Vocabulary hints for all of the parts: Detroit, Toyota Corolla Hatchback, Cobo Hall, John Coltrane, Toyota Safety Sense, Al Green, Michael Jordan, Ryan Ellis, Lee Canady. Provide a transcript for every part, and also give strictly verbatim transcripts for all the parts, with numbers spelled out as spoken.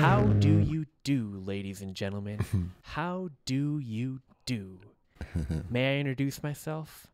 How do you do, ladies and gentlemen? How do you do? May I introduce myself?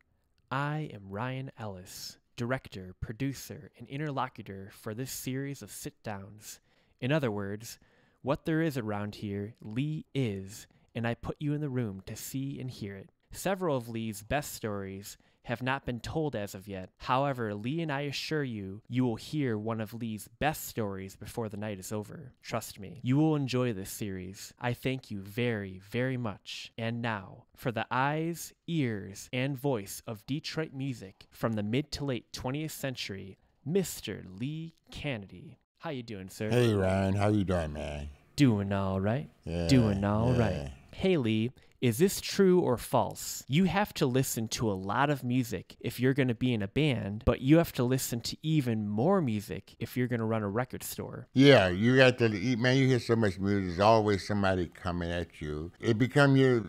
I am Ryan Ellis, director, producer, and interlocutor for this series of sit-downs. In other words, what there is around here, Lee is, and I put you in the room to see and hear it. Several of Lee's best stories have not been told as of yet. However, Lee and I assure you, you will hear one of Lee's best stories before the night is over. Trust me, you will enjoy this series. I thank you very, very much. And now, for the eyes, ears, and voice of Detroit music from the mid to late twentieth century, Mister Lee Canady. How you doing, sir? Hey, Ryan. How you doing, man? Doing all right. Yeah, doing all yeah. right. Hey, Lee. Is this true or false? You have to listen to a lot of music if you're going to be in a band, but you have to listen to even more music if you're going to run a record store. Yeah, you got to, man, you hear so much music, there's always somebody coming at you. It becomes your,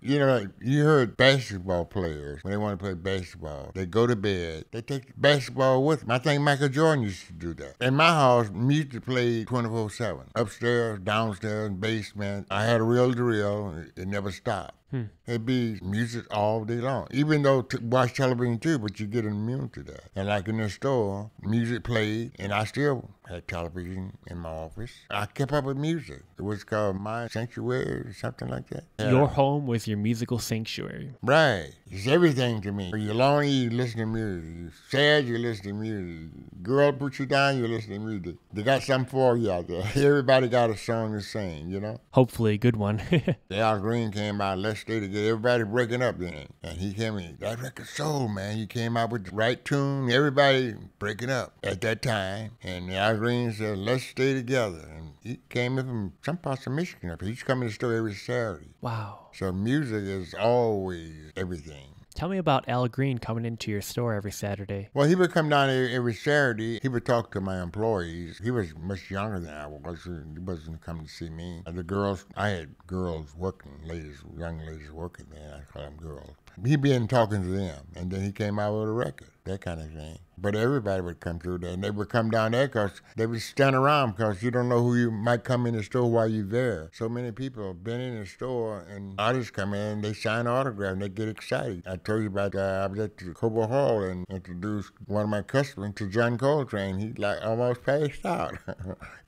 you know, like you heard basketball players, when they want to play basketball, they go to bed, they take basketball with them. I think Michael Jordan used to do that. In my house, music played twenty-four seven. Upstairs, downstairs, basement. I had a reel-to-reel, and it never stopped. Hmm. It'd be music all day long. Even though t watch television too, but you get immune to that. And like in the store, music played, and I still had television in my office. I kept up with music. It was called my sanctuary or something like that. Yeah. Your home was your musical sanctuary. Right. It's everything to me. You're lonely, you listen to music. You're sad, you listen to music. Girl put you down, you listen to music. They got something for you out there. Everybody got a song to sing, you know? Hopefully a good one. Al Green came out less Day to get everybody breaking up then. And he came in, that record sold, man. He came out with the right tune, everybody breaking up at that time. And Al Green said, let's stay together. And he came in from some parts of Michigan up. He used to come in the store every Saturday. Wow. So music is always everything. Tell me about Al Green coming into your store every Saturday. Well, he would come down every Saturday. He would talk to my employees. He was much younger than I was. He wasn't coming to see me. The girls, I had girls working, ladies, young ladies working there. I call them girls. He'd been talking to them, and then he came out with a record, that kind of thing. But everybody would come through there, and they would come down there because they would stand around because you don't know who you might come in the store while you're there. So many people have been in the store, and artists come in, and they sign autographs, and they get excited. I told you about that. I was at the Cobo Hall and introduced one of my customers to John Coltrane. He like almost passed out.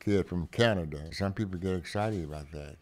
Kid from Canada. Some people get excited about that.